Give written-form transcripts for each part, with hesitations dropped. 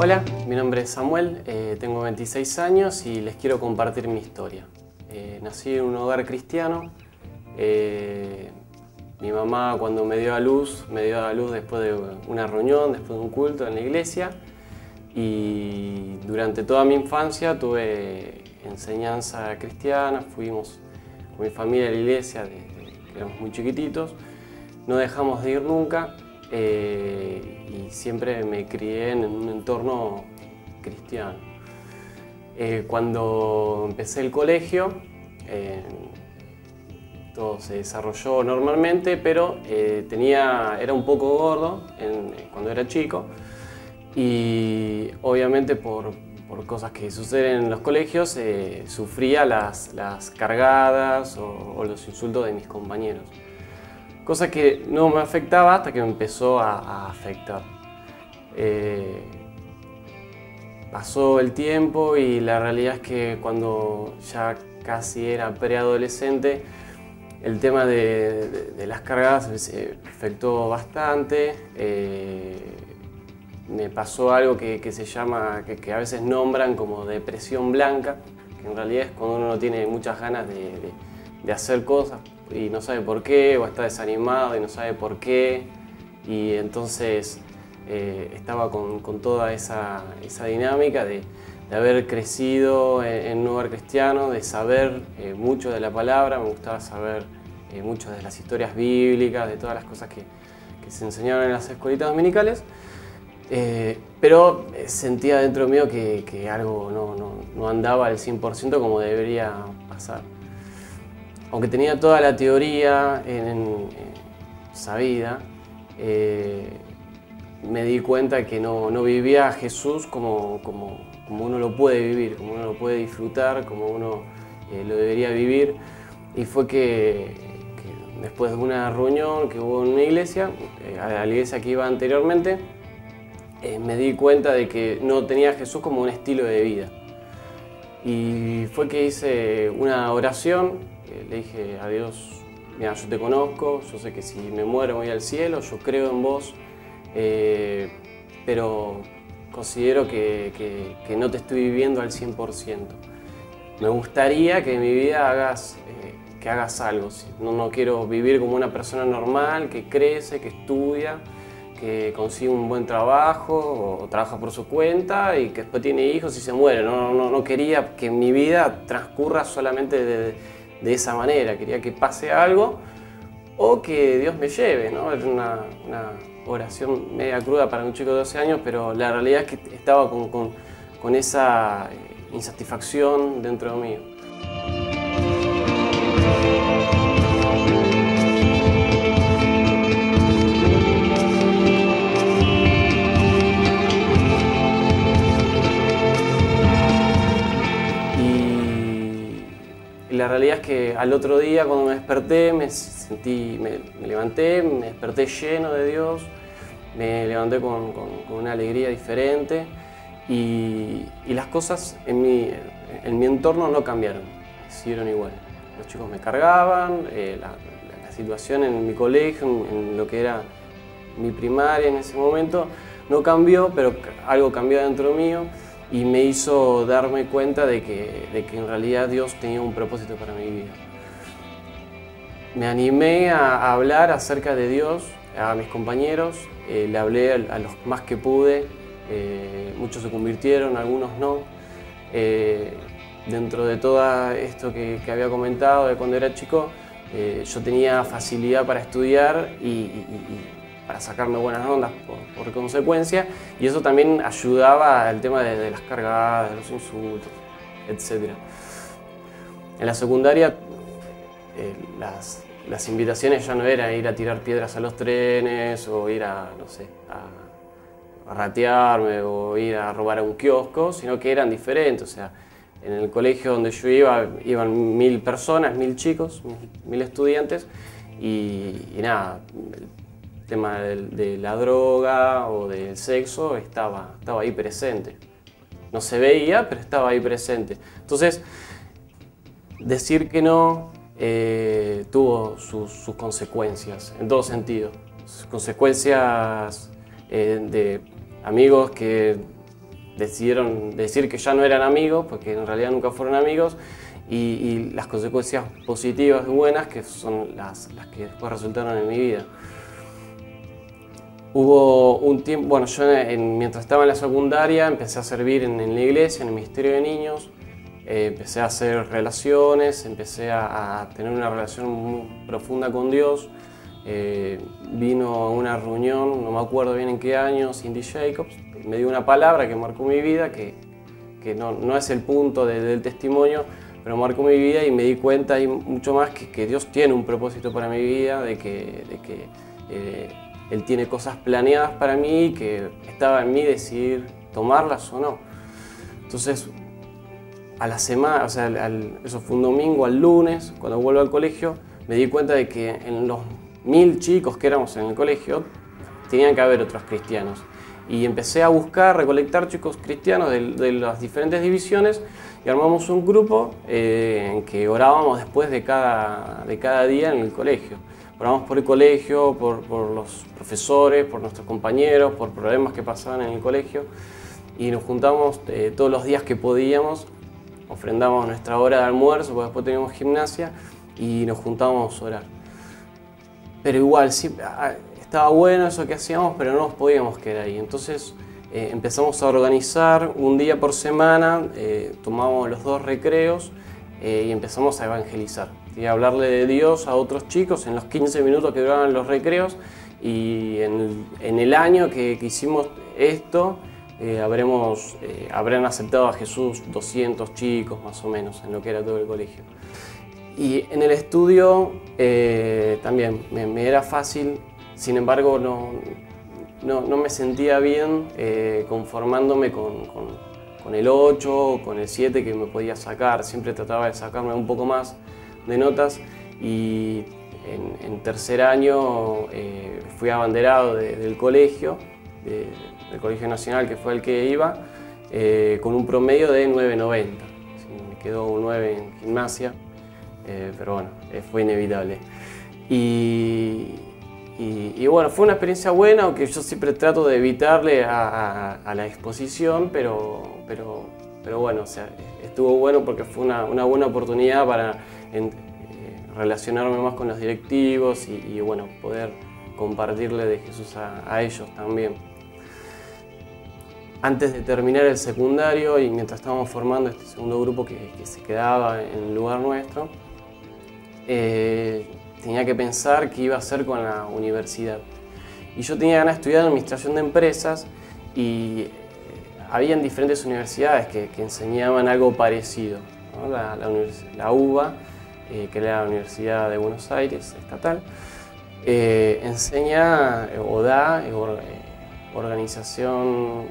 Hola, mi nombre es Samuel, tengo 26 años y les quiero compartir mi historia. Nací en un hogar cristiano. Mi mamá, cuando me dio a luz después de una reunión, después de un culto en la iglesia, y durante toda mi infancia tuve enseñanza cristiana. Fuimos con mi familia a la iglesia desde que éramos muy chiquititos, no dejamos de ir nunca, y siempre me crié en un entorno cristiano. Cuando empecé el colegio, todo se desarrolló normalmente, pero era un poco gordo cuando era chico, y obviamente por cosas que suceden en los colegios sufría las cargadas o los insultos de mis compañeros. Cosa que no me afectaba hasta que me empezó a afectar. Pasó el tiempo y la realidad es que cuando ya casi era preadolescente, el tema de las cargadas se afectó bastante. Me pasó algo que se llama, que a veces nombran como depresión blanca, que en realidad es cuando uno no tiene muchas ganas de hacer cosas y no sabe por qué, o está desanimado y no sabe por qué. Y entonces estaba con toda esa dinámica de haber crecido en un hogar cristiano, de saber mucho de la palabra. Me gustaba saber mucho de las historias bíblicas, de todas las cosas que se enseñaron en las escuelitas dominicales, pero sentía dentro mío que algo no andaba al 100% como debería pasar. Aunque tenía toda la teoría sabida, me di cuenta que no vivía a Jesús como uno lo puede vivir, como uno lo puede disfrutar, como uno lo debería vivir. Y fue que después de una reunión que hubo en una iglesia, a la iglesia que iba anteriormente, me di cuenta de que no tenía a Jesús como un estilo de vida. Y fue que hice una oración. Le dije a Dios: mira, yo te conozco, yo sé que si me muero voy al cielo, yo creo en vos, pero considero que no te estoy viviendo al 100%. Me gustaría que en mi vida hagas algo. No quiero vivir como una persona normal, que crece, que estudia, que consigue un buen trabajo o trabaja por su cuenta y que después tiene hijos y se muere. No quería que mi vida transcurra solamente de esa manera. Quería que pase algo o que Dios me lleve, ¿no? Era una oración media cruda para un chico de 12 años, pero la realidad es que estaba con esa insatisfacción dentro mío. La realidad es que al otro día, cuando me desperté, me levanté, me desperté lleno de Dios, me levanté con una alegría diferente, y las cosas en mi entorno no cambiaron, siguieron igual. Los chicos me cargaban, la situación en mi colegio, en lo que era mi primaria en ese momento, no cambió, pero algo cambió dentro mío. Y me hizo darme cuenta de que en realidad Dios tenía un propósito para mi vida. Me animé a hablar acerca de Dios a mis compañeros, le hablé a los más que pude. Muchos se convirtieron, algunos no. Dentro de todo esto que había comentado de cuando era chico, yo tenía facilidad para estudiar y para sacarme buenas ondas por consecuencia, y eso también ayudaba al tema de las cargadas, de los insultos, etc. En la secundaria las invitaciones ya no eran ir a tirar piedras a los trenes o ir a, no sé, a ratearme o ir a robar a un kiosco, sino que eran diferentes. O sea, en el colegio donde yo iba, iban 1000 personas, 1000 chicos, 1000 estudiantes, y nada. El tema de la droga o del sexo estaba ahí presente. No se veía, pero estaba ahí presente. Entonces, decir que no tuvo sus consecuencias, en todo sentido. Sus consecuencias de amigos que decidieron decir que ya no eran amigos, porque en realidad nunca fueron amigos, y las consecuencias positivas y buenas que son las que después resultaron en mi vida. Hubo un tiempo, bueno, yo mientras estaba en la secundaria empecé a servir en la iglesia, en el Ministerio de Niños, empecé a hacer relaciones, empecé a tener una relación muy profunda con Dios. Vino a una reunión, no me acuerdo bien en qué año, Cindy Jacobs, me dio una palabra que marcó mi vida, que no es el punto del testimonio, pero marcó mi vida y me di cuenta y mucho más que Dios tiene un propósito para mi vida, de que Él tiene cosas planeadas para mí y que estaba en mí decidir tomarlas o no. Entonces, a la semana, o sea, eso fue un domingo, al lunes, cuando vuelvo al colegio, me di cuenta de que en los 1000 chicos que éramos en el colegio, tenían que haber otros cristianos. Y empecé a buscar, recolectar chicos cristianos de las diferentes divisiones y armamos un grupo en que orábamos después de cada día en el colegio. Orábamos por el colegio, por los profesores, por nuestros compañeros, por problemas que pasaban en el colegio y nos juntamos todos los días que podíamos, ofrendamos nuestra hora de almuerzo, porque después teníamos gimnasia y nos juntábamos a orar. Pero igual, sí, estaba bueno eso que hacíamos, pero no nos podíamos quedar ahí. Entonces empezamos a organizar un día por semana, tomamos los 2 recreos y empezamos a evangelizar. Y a hablarle de Dios a otros chicos en los 15 minutos que duraban los recreos. Y en el año que hicimos esto, habrán aceptado a Jesús 200 chicos más o menos, en lo que era todo el colegio. Y en el estudio también me era fácil, sin embargo no me sentía bien conformándome con el 8 o con el 7 que me podía sacar. Siempre trataba de sacarme un poco más de notas y en tercer año fui abanderado del Colegio Nacional, que fue el que iba, con un promedio de 9.90. Me quedó un 9 en gimnasia. Pero bueno, fue inevitable. Y bueno, fue una experiencia buena, aunque yo siempre trato de evitarle a la exposición, pero bueno, o sea, estuvo bueno porque fue una buena oportunidad para relacionarme más con los directivos y bueno, poder compartirle de Jesús a ellos también. Antes de terminar el secundario y mientras estábamos formando este segundo grupo que se quedaba en el lugar nuestro, tenía que pensar qué iba a hacer con la universidad. Y yo tenía ganas de estudiar administración de empresas y habían diferentes universidades que enseñaban algo parecido, ¿no? La UBA, que era la Universidad de Buenos Aires, estatal, enseña o da administración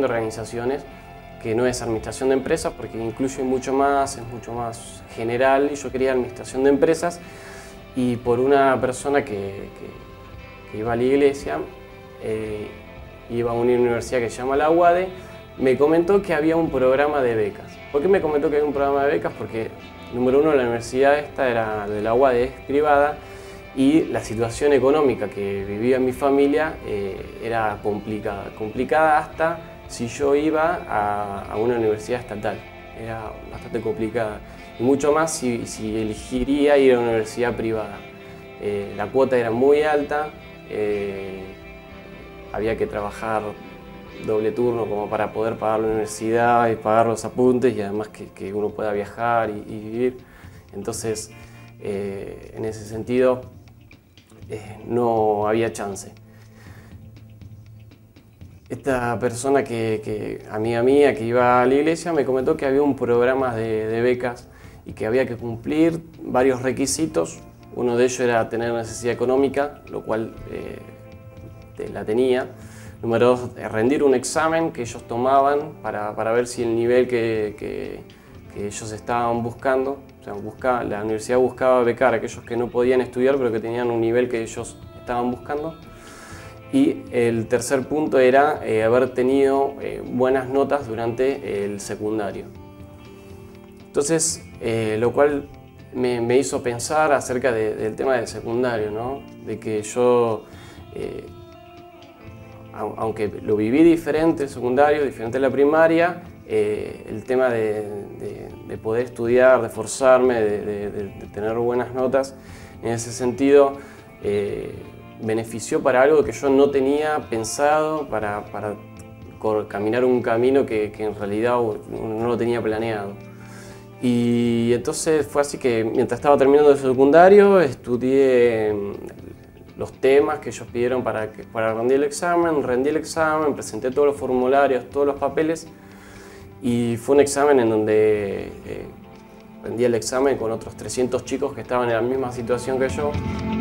de organizaciones, que no es administración de empresas porque incluye mucho más, es mucho más general, y yo quería administración de empresas. Y por una persona que iba a la iglesia, iba a una universidad que se llama la UADE, me comentó que había un programa de becas. ¿Por qué me comentó que había un programa de becas? Porque, número uno, la universidad esta era de la UADE, es privada, y la situación económica que vivía mi familia era complicada hasta si yo iba a una universidad estatal. Era bastante complicada, y mucho más si elegiría ir a una universidad privada. La cuota era muy alta, había que trabajar doble turno como para poder pagar la universidad y pagar los apuntes, y además que uno pueda viajar y vivir. Entonces, en ese sentido, no había chance. Esta persona, amiga mía, que iba a la iglesia, me comentó que había un programa de becas y que había que cumplir varios requisitos. Uno de ellos era tener necesidad económica, lo cual la tenía. Número 2, rendir un examen que ellos tomaban para ver si el nivel que ellos estaban buscando. O sea, la universidad buscaba becar a aquellos que no podían estudiar pero que tenían un nivel que ellos estaban buscando. Y el tercer punto era haber tenido buenas notas durante el secundario. Entonces, lo cual me hizo pensar acerca del tema del secundario, ¿no? De que yo aunque lo viví diferente el secundario, diferente a la primaria, el tema de poder estudiar, de forzarme, de tener buenas notas, en ese sentido benefició para algo que yo no tenía pensado, para caminar un camino que en realidad no lo tenía planeado. Y entonces fue así que mientras estaba terminando el secundario estudié los temas que ellos pidieron para rendir el examen, presenté todos los formularios, todos los papeles, y fue un examen en donde rendí el examen con otros 300 chicos que estaban en la misma situación que yo. De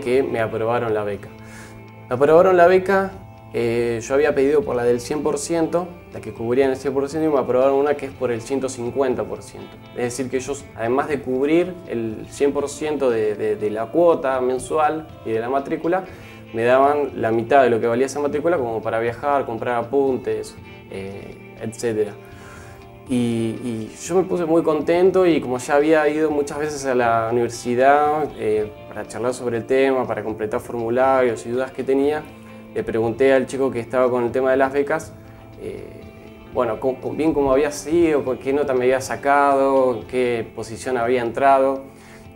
que me aprobaron la beca. Yo había pedido por la del 100%, la que cubría en el 100%, y me aprobaron una que es por el 150%. Es decir que ellos, además de cubrir el 100% de la cuota mensual y de la matrícula, me daban la mitad de lo que valía esa matrícula como para viajar, comprar apuntes, etc. Y yo me puse muy contento, y como ya había ido muchas veces a la universidad para charlar sobre el tema, para completar formularios y dudas que tenía, le pregunté al chico que estaba con el tema de las becas, bueno, bien cómo había sido, qué nota me había sacado, en qué posición había entrado.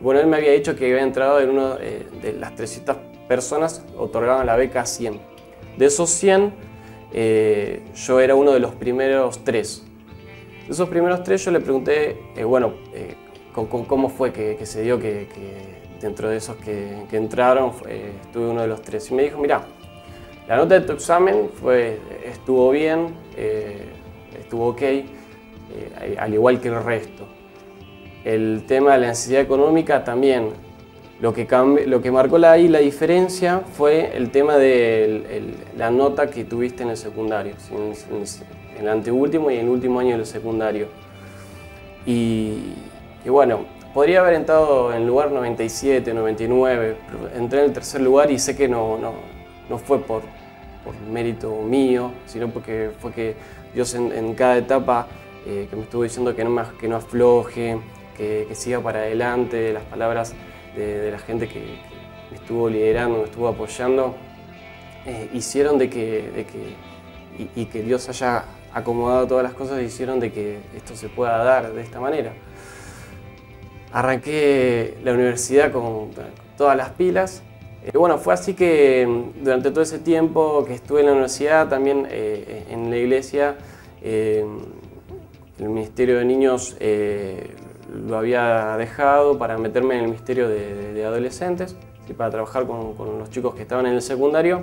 Bueno, él me había dicho que había entrado en uno de las 300 personas otorgaban la beca a 100. De esos 100, yo era uno de los primeros 3. De esos primeros 3 yo le pregunté, cómo fue que se dio que dentro de esos que entraron estuve uno de los 3. Y me dijo, mirá, la nota de tu examen estuvo bien, estuvo ok, al igual que el resto. El tema de la necesidad económica también. Lo que marcó la diferencia fue el tema de la nota que tuviste en el secundario, en el anteúltimo y en el último año del secundario. Y bueno, podría haber entrado en el lugar 97, 99, pero entré en el tercer lugar y sé que no fue por mérito mío, sino porque fue que Dios en cada etapa que me estuvo diciendo que no afloje, que siga para adelante, las palabras de la gente que me estuvo liderando, me estuvo apoyando, hicieron y que Dios haya acomodado todas las cosas, hicieron de que esto se pueda dar de esta manera. Arranqué la universidad con todas las pilas. Bueno, fue así que durante todo ese tiempo que estuve en la universidad, también en la iglesia, el Ministerio de Niños lo había dejado para meterme en el ministerio de adolescentes, y para trabajar con los chicos que estaban en el secundario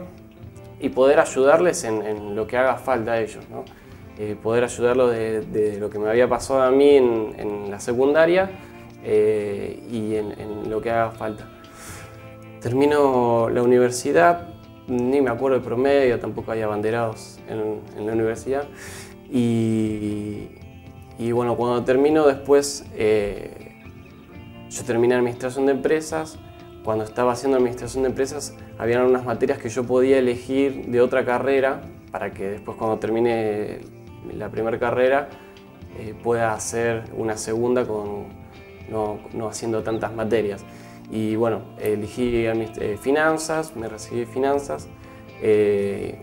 y poder ayudarles en lo que haga falta a ellos, ¿no? Poder ayudarlos de lo que me había pasado a mí en la secundaria y en lo que haga falta. Termino la universidad, ni me acuerdo el promedio, tampoco hay abanderados en la universidad, y bueno, cuando termino después, yo terminé administración de empresas. Cuando estaba haciendo administración de empresas, había unas materias que yo podía elegir de otra carrera para que después, cuando termine la primera carrera, pueda hacer una segunda no haciendo tantas materias. Y bueno, elegí finanzas, me recibí finanzas.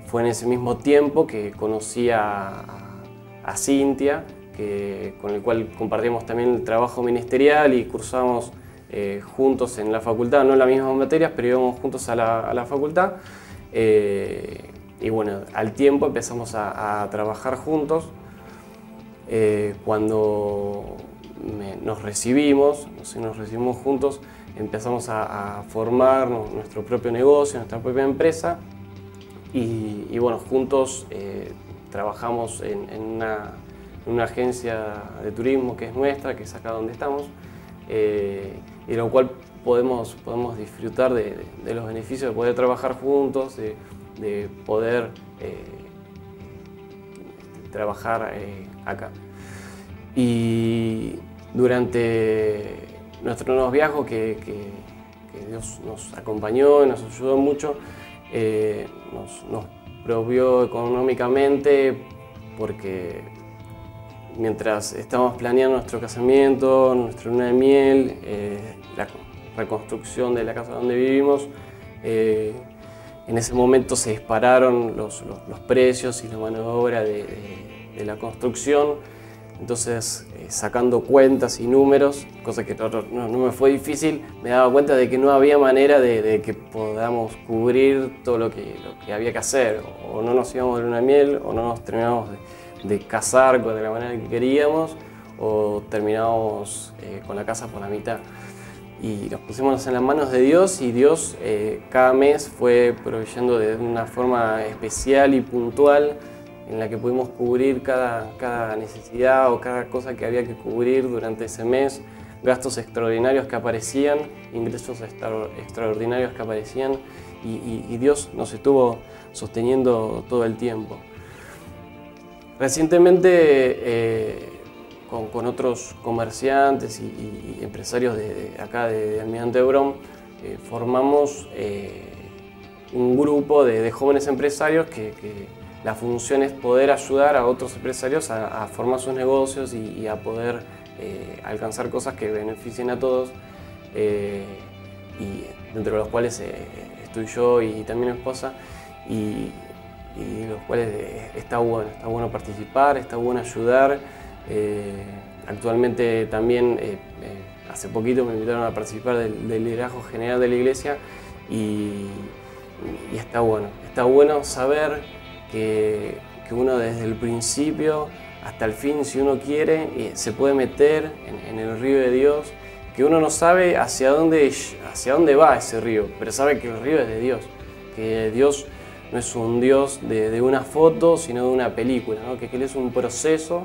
Fue en ese mismo tiempo que conocí a Cintia, con el cual compartimos también el trabajo ministerial y cursamos juntos en la facultad, no en las mismas materias, pero íbamos juntos a la facultad. Y bueno, al tiempo empezamos a trabajar juntos. Cuando nos recibimos juntos, empezamos a formar nuestro propio negocio, nuestra propia empresa. Y bueno, juntos trabajamos en una agencia de turismo que es nuestra, que es acá donde estamos, y lo cual podemos disfrutar de los beneficios de poder trabajar juntos, de poder trabajar acá. Y durante nuestro nuevo viaje, que Dios nos acompañó y nos ayudó mucho, nos provió económicamente, porque mientras estábamos planeando nuestro casamiento, nuestra luna de miel, la reconstrucción de la casa donde vivimos, en ese momento se dispararon los precios y la mano de obra de la construcción. Entonces, sacando cuentas y números, cosa que no me fue difícil, me daba cuenta de que no había manera de que podamos cubrir todo lo que había que hacer. O no nos íbamos de luna de miel, o no nos terminábamos de casar de la manera que queríamos, o terminábamos con la casa por la mitad. Y nos pusimos en las manos de Dios, y Dios cada mes fue proveyendo de una forma especial y puntual en la que pudimos cubrir cada necesidad o cada cosa que había que cubrir durante ese mes, gastos extraordinarios que aparecían, ingresos extraordinarios que aparecían, y Dios nos estuvo sosteniendo todo el tiempo. Recientemente, con otros comerciantes y empresarios de acá de Almirante Brown, formamos un grupo de jóvenes empresarios que la función es poder ayudar a otros empresarios a formar sus negocios y a poder alcanzar cosas que beneficien a todos, y dentro de los cuales estoy yo y también mi esposa, y los cuales está bueno participar, está bueno ayudar. Actualmente también, hace poquito me invitaron a participar del liderazgo general de la iglesia, y está bueno saber que uno desde el principio hasta el fin, si uno quiere, se puede meter en el río de Dios, que uno no sabe hacia dónde va ese río, pero sabe que el río es de Dios, que Dios no es un Dios de una foto, sino de una película, ¿no? Que Él es un proceso,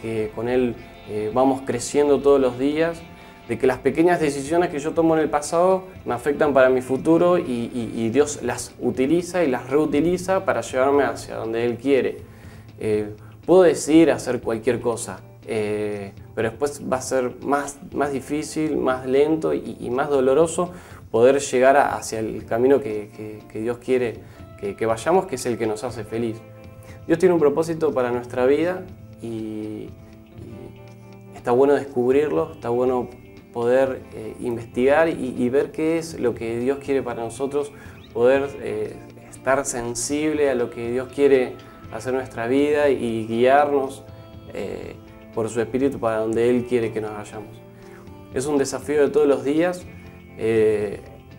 que con Él vamos creciendo todos los días, de que las pequeñas decisiones que yo tomo en el pasado me afectan para mi futuro, y Dios las utiliza y las reutiliza para llevarme hacia donde Él quiere. Puedo decidir hacer cualquier cosa, pero después va a ser más difícil, más lento y más doloroso poder llegar hacia el camino que Dios quiere que vayamos, que es el que nos hace feliz. Dios tiene un propósito para nuestra vida, y está bueno descubrirlo, está bueno poder investigar y ver qué es lo que Dios quiere para nosotros, poder estar sensible a lo que Dios quiere hacer en nuestra vida y guiarnos por su espíritu para donde Él quiere que nos vayamos. Es un desafío de todos los días,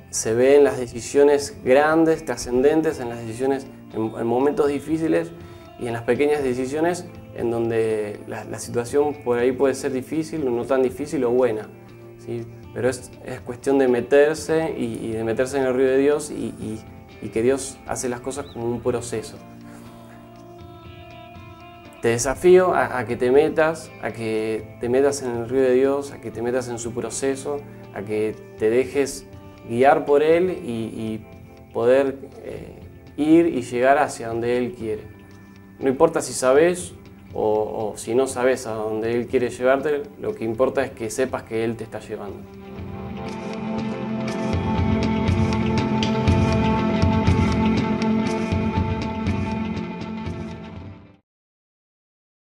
se ve en las decisiones grandes, trascendentes, en las decisiones en momentos difíciles y en las pequeñas decisiones en donde la situación por ahí puede ser difícil o no tan difícil o buena. ¿Sí? Pero es cuestión de meterse y de meterse en el río de Dios, y que Dios hace las cosas como un proceso. Te desafío a que te metas en el río de Dios, a que te metas en su proceso, a que te dejes guiar por Él y poder ir y llegar hacia donde Él quiere. No importa si sabes o si no sabes a dónde Él quiere llevarte, lo que importa es que sepas que Él te está llevando.